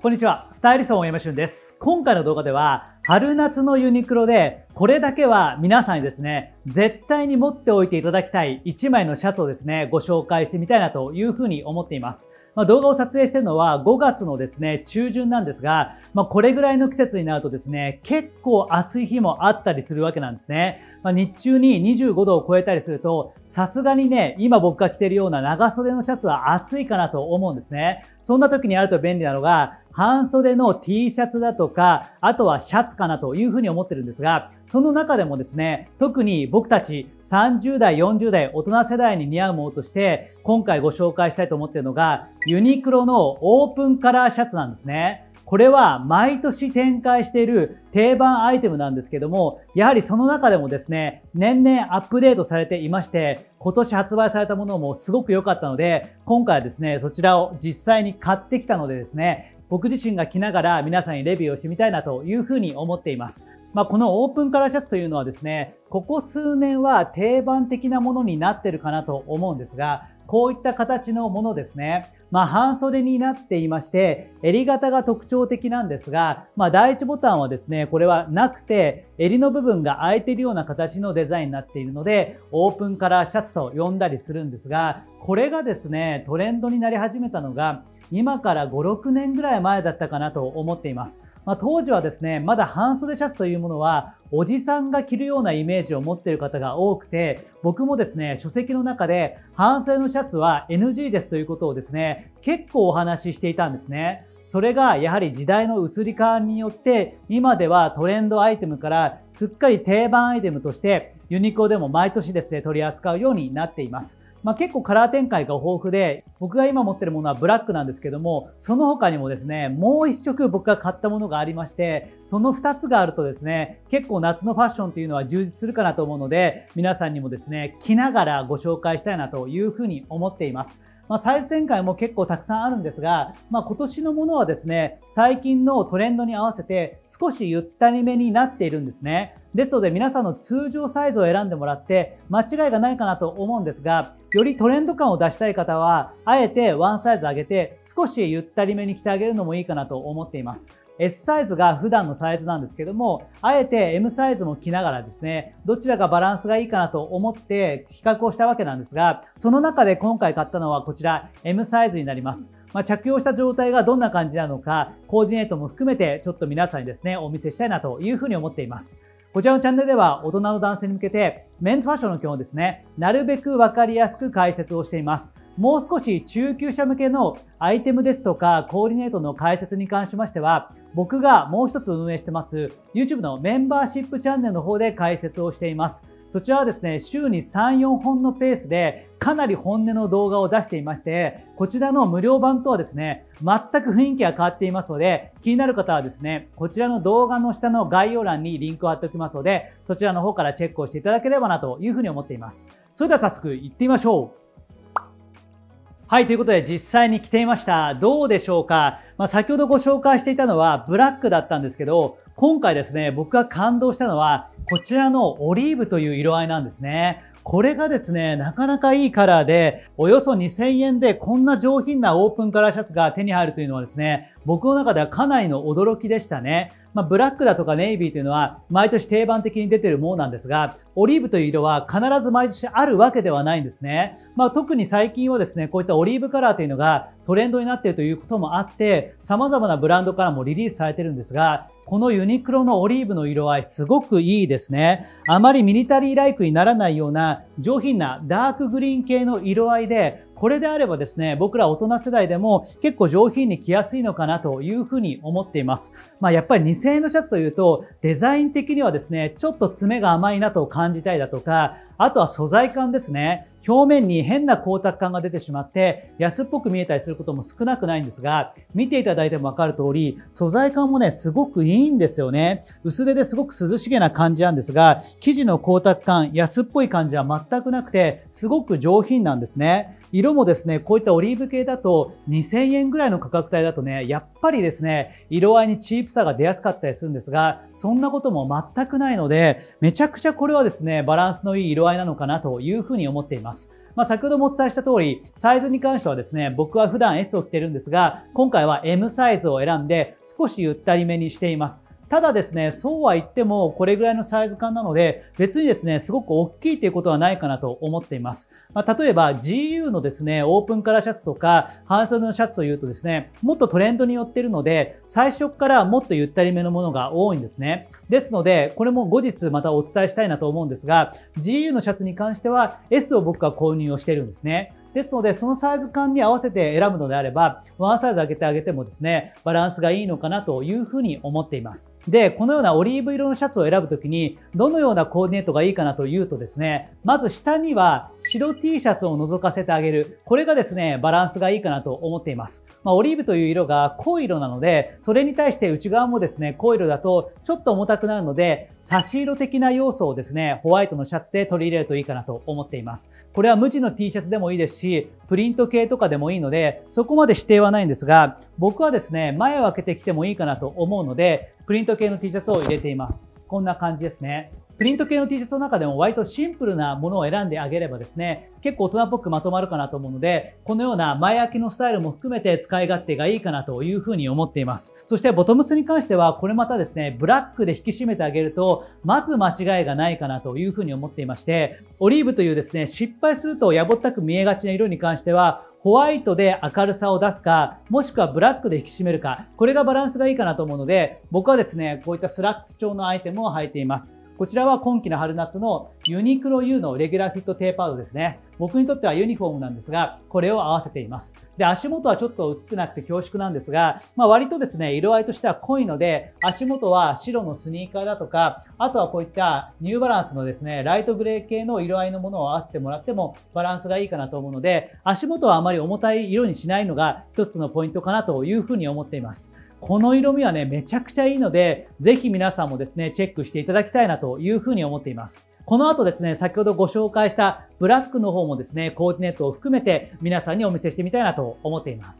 こんにちは、スタイリストの大山俊です。今回の動画では春夏のユニクロでこれだけは皆さんにですね絶対に持っておいていただきたい1枚のシャツをですねご紹介してみたいなというふうに思っています。動画を撮影しているのは5月のですね中旬なんですが、これぐらいの季節になるとですね結構暑い日もあったりするわけなんですね。日中に25度を超えたりするとさすがにね今僕が着ているような長袖のシャツは暑いかなと思うんですね。そんな時にあると便利なのが半袖の T シャツだとかあとはシャツかなというふうに思ってるんですが、その中でもですね特に僕たち30代40代大人世代に似合うものとして今回ご紹介したいと思っているのがユニクロのオープンカラーシャツなんですね。これは毎年展開している定番アイテムなんですけども、やはりその中でもですね年々アップデートされていまして、今年発売されたものもすごく良かったので今回はですねそちらを実際に買ってきたのでですね僕自身が着ながら皆さんにレビューをしてみたいなというふうに思っています。このオープンカラーシャツというのはですねここ数年は定番的なものになってるかなと思うんですが、こういった形のものですね、半袖になっていまして襟型が特徴的なんですが、第1ボタンはですねこれはなくて襟の部分が開いているような形のデザインになっているのでオープンカラーシャツと呼んだりするんですが、これがですねトレンドになり始めたのが今から5、6年ぐらい前だったかなと思っています。当時はですね、まだ半袖シャツというものはおじさんが着るようなイメージを持っている方が多くて、僕もですね、書籍の中で半袖のシャツは NG ですということをですね、結構お話ししていたんですね。それがやはり時代の移り変わりによって今ではトレンドアイテムからすっかり定番アイテムとしてユニクロでも毎年ですね、取り扱うようになっています。結構カラー展開が豊富で僕が今持ってるものはブラックなんですけども、その他にもですねもう1色僕が買ったものがありまして、その2つがあるとですね結構夏のファッションというのは充実するかなと思うので皆さんにもですね着ながらご紹介したいなというふうに思っています。サイズ展開も結構たくさんあるんですが、今年のものはですね最近のトレンドに合わせて少しゆったりめになっているんですね。ですので皆さんの通常サイズを選んでもらって間違いがないかなと思うんですが、よりトレンド感を出したい方はあえてワンサイズ上げて少しゆったりめに着てあげるのもいいかなと思っています。S サイズが普段のサイズなんですけども、あえて M サイズも着ながらですねどちらがバランスがいいかなと思って比較をしたわけなんですが、その中で今回買ったのはこちら M サイズになります。着用した状態がどんな感じなのかコーディネートも含めてちょっと皆さんにですねお見せしたいなというふうに思っています。こちらのチャンネルでは大人の男性に向けてメンズファッションの基本ですねなるべく分かりやすく解説をしています。もう少し中級者向けのアイテムですとかコーディネートの解説に関しましては僕がもう一つ運営してます YouTube のメンバーシップチャンネルの方で解説をしています。そちらはですね週に 3,4 本のペースでかなり本音の動画を出していまして、こちらの無料版とはですね全く雰囲気が変わっていますので気になる方はですねこちらの動画の下の概要欄にリンクを貼っておきますのでそちらの方からチェックをしていただければなというふうに思っています。それでは早速行ってみましょう。はい、ということで実際に着ていました。どうでしょうか。先ほどご紹介していたのはブラックだったんですけど、今回ですね、僕が感動したのはこちらのオリーブという色合いなんですね。これがですね、なかなかいいカラーで、およそ 2,000 円でこんな上品なオープンカラーシャツが手に入るというのはですね、僕の中ではかなりの驚きでしたね。ブラックだとかネイビーというのは毎年定番的に出ているものなんですが、オリーブという色は必ず毎年あるわけではないんですね。特に最近はですね、こういったオリーブカラーというのがトレンドになっているということもあって、様々なブランドからもリリースされているんですが、このユニクロのオリーブの色合いすごくいいですね。あまりミリタリーライクにならないような上品なダークグリーン系の色合いで、これであればですね僕ら大人世代でも結構上品に着やすいのかなというふうに思っています。やっぱり 2,000 円のシャツというとデザイン的にはですねちょっと爪が甘いなと感じたりだとか、あとは素材感ですね。表面に変な光沢感が出てしまって安っぽく見えたりすることも少なくないんですが、見ていただいても分かる通り素材感もねすごくいいんですよね。薄手ですごく涼しげな感じなんですが、生地の光沢感安っぽい感じは全くなくてすごく上品なんですね。色もですねこういったオリーブ系だと 2,000 円ぐらいの価格帯だとねやっぱりですね色合いにチープさが出やすかったりするんですが、そんなことも全くないのでめちゃくちゃこれはですねバランスのいい色合いなのかなというふうに思っています。まあ、先ほどもお伝えした通り、サイズに関してはですね、僕は普段 S を着てるんですが、今回は M サイズを選んで少しゆったりめにしています。ただですね、そうは言ってもこれぐらいのサイズ感なので、別にですね、すごく大きいということはないかなと思っています。まあ、例えば GU のですね、オープンカラーシャツとか半袖のシャツというとですね、もっとトレンドによっているので、最初からもっとゆったりめのものが多いんですね。ですので、これも後日またお伝えしたいなと思うんですが、GU のシャツに関しては S を僕は購入をしているんですね。ですので、そのサイズ感に合わせて選ぶのであれば、ワンサイズ上げてあげてもですね、バランスがいいのかなというふうに思っています。で、このようなオリーブ色のシャツを選ぶときに、どのようなコーディネートがいいかなというとですね、まず下には白 T シャツを覗かせてあげる。これがですね、バランスがいいかなと思っています。まあ、オリーブという色が濃い色なので、それに対して内側もですね、濃い色だとちょっと重たくなるので、差し色的な要素をですね、ホワイトのシャツで取り入れるといいかなと思っています。これは無地の T シャツでもいいですし、プリント系とかでもいいので、そこまで指定はないんですが、僕はですね、前を開けてきてもいいかなと思うので、プリント系の T シャツを入れています。こんな感じですね。プリント系の T シャツの中でも割とシンプルなものを選んであげればですね、結構大人っぽくまとまるかなと思うので、このような前開きのスタイルも含めて使い勝手がいいかなというふうに思っています。そしてボトムスに関しては、これまたですね、ブラックで引き締めてあげると、まず間違いがないかなというふうに思っていまして、オリーブというですね、失敗するとやぼったく見えがちな色に関しては、ホワイトで明るさを出すか、もしくはブラックで引き締めるか、これがバランスがいいかなと思うので、僕はですね、こういったスラックス調のアイテムを履いています。こちらは今季の春夏のユニクロ U のレギュラーフィットテーパードですね。僕にとってはユニフォームなんですが、これを合わせています。で、足元はちょっと映ってなくて恐縮なんですが、まあ割とですね、色合いとしては濃いので、足元は白のスニーカーだとか、あとはこういったニューバランスのですね、ライトグレー系の色合いのものを合わせてもらってもバランスがいいかなと思うので、足元はあまり重たい色にしないのが一つのポイントかなというふうに思っています。この色味はね、めちゃくちゃいいので、ぜひ皆さんもですね、チェックしていただきたいなというふうに思っています。この後ですね、先ほどご紹介したブラックの方もですね、コーディネートを含めて皆さんにお見せしてみたいなと思っています。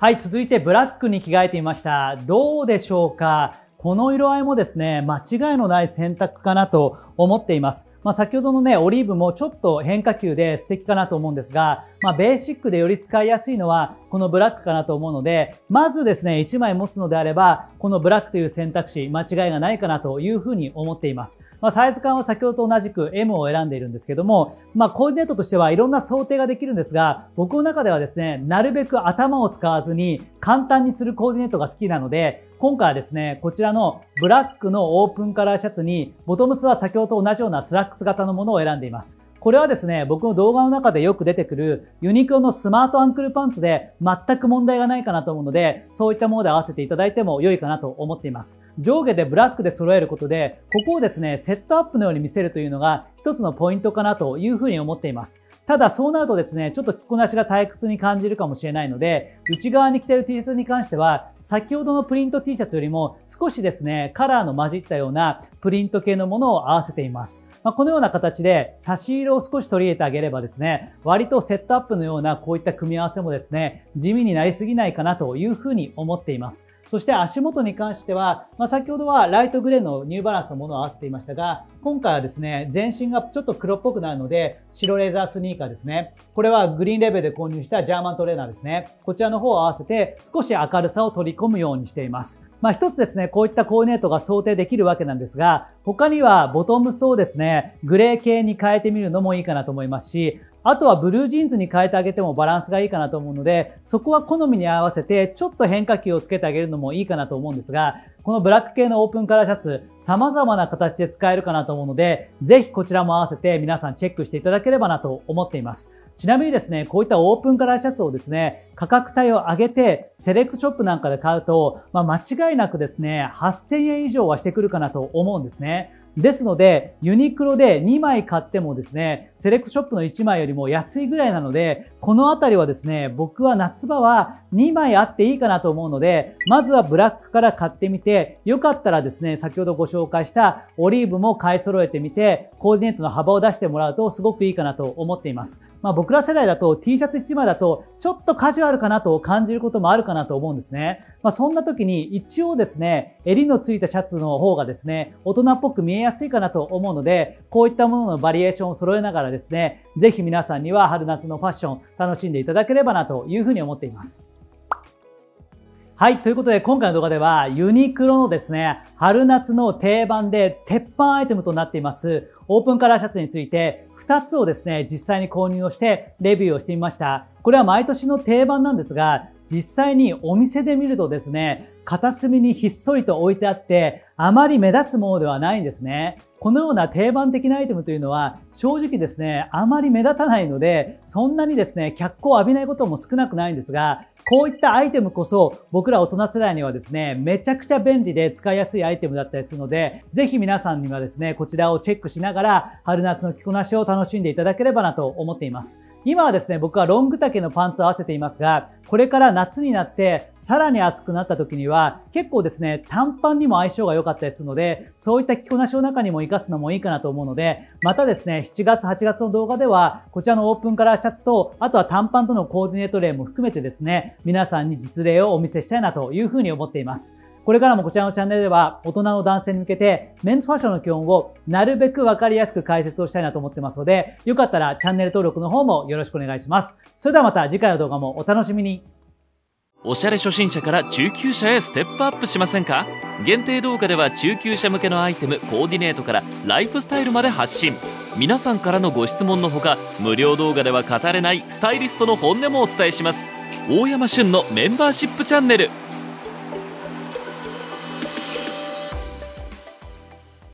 はい、続いてブラックに着替えてみました。どうでしょうか？この色合いもですね、間違いのない選択かなと思っています。まあ、先ほどのね、オリーブもちょっと変化球で素敵かなと思うんですが、まあ、ベーシックでより使いやすいのはこのブラックかなと思うので、まずですね、1枚持つのであれば、このブラックという選択肢、間違いがないかなというふうに思っています。まあ、サイズ感は先ほどと同じく M を選んでいるんですけども、まあ、コーディネートとしてはいろんな想定ができるんですが、僕の中ではですね、なるべく頭を使わずに簡単にするコーディネートが好きなので、今回はですね、こちらのブラックのオープンカラーシャツに、ボトムスは先ほどと同じようなスラックス型のものを選んでいます。これはですね、僕の動画の中でよく出てくるユニクロのスマートアンクルパンツで全く問題がないかなと思うので、そういったもので合わせていただいても良いかなと思っています。上下でブラックで揃えることで、ここをですね、セットアップのように見せるというのが一つのポイントかなというふうに思っています。ただそうなるとですね、ちょっと着こなしが退屈に感じるかもしれないので、内側に着てる T シャツに関しては、先ほどのプリント T シャツよりも少しですね、カラーの混じったようなプリント系のものを合わせています。まあ、このような形で差し色を少し取り入れてあげればですね、割とセットアップのようなこういった組み合わせもですね、地味になりすぎないかなというふうに思っています。そして足元に関しては、まあ、先ほどはライトグレーのニューバランスのものを合わせていましたが、今回はですね、全身がちょっと黒っぽくなるので、白レーザースニーカーですね。これはグリーンレベルで購入したジャーマントレーナーですね。こちらの方を合わせて少し明るさを取り込むようにしています。まあ一つですね、こういったコーディネートが想定できるわけなんですが、他にはボトムスをですね、グレー系に変えてみるのもいいかなと思いますし、あとはブルージーンズに変えてあげてもバランスがいいかなと思うので、そこは好みに合わせてちょっと変化球をつけてあげるのもいいかなと思うんですが、このブラック系のオープンカラーシャツ、様々な形で使えるかなと思うので、ぜひこちらも合わせて皆さんチェックしていただければなと思っています。ちなみにですね、こういったオープンカラーシャツをですね、価格帯を上げてセレクトショップなんかで買うと、まあ、間違いなくですね、8000円以上はしてくるかなと思うんですね。ですので、ユニクロで2枚買ってもですね、セレクトショップの1枚よりも安いぐらいなので、このあたりはですね、僕は夏場は2枚あっていいかなと思うので、まずはブラックから買ってみて、よかったらですね、先ほどご紹介したオリーブも買い揃えてみて、コーディネートの幅を出してもらうとすごくいいかなと思っています。まあ僕ら世代だと T シャツ1枚だと、ちょっとカジュアルかなと感じることもあるかなと思うんですね。まあそんな時に一応ですね、襟のついたシャツの方がですね、大人っぽく見えやすいかなと思うので、こういったもののバリエーションを揃えながらですね、ぜひ皆さんには春夏のファッション楽しんでいただければなというふうに思っています。はい。ということで、今回の動画では、ユニクロのですね、春夏の定番で鉄板アイテムとなっています、オープンカラーシャツについて、2つをですね、実際に購入をして、レビューをしてみました。これは毎年の定番なんですが、実際にお店で見るとですね、片隅にひっそりと置いてあって、あまり目立つものではないんですね。このような定番的なアイテムというのは、正直ですね、あまり目立たないので、そんなにですね、脚光を浴びないことも少なくないんですが、こういったアイテムこそ、僕ら大人世代にはですね、めちゃくちゃ便利で使いやすいアイテムだったりするので、ぜひ皆さんにはですね、こちらをチェックしながら、春夏の着こなしを楽しんでいただければなと思っています。今はですね、僕はロング丈のパンツを合わせていますが、これから夏になって、さらに暑くなった時には、結構ですね、短パンにも相性が良かったりするので、そういった着こなしの中にも活かすのもいいかなと思うので、またですね、7月、8月の動画では、こちらのオープンカラーシャツと、あとは短パンとのコーディネート例も含めてですね、皆さんに実例をお見せしたいなというふうに思っています。これからもこちらのチャンネルでは、大人の男性に向けて、メンズファッションの基本をなるべくわかりやすく解説をしたいなと思ってますので、よかったらチャンネル登録の方もよろしくお願いします。それではまた次回の動画もお楽しみに。おしゃれ初心者から中級者へステップアップしませんか？限定動画では中級者向けのアイテム、コーディネートからライフスタイルまで発信。皆さんからのご質問のほか、無料動画では語れないスタイリストの本音もお伝えします。大山旬のメンバーシップチャンネル。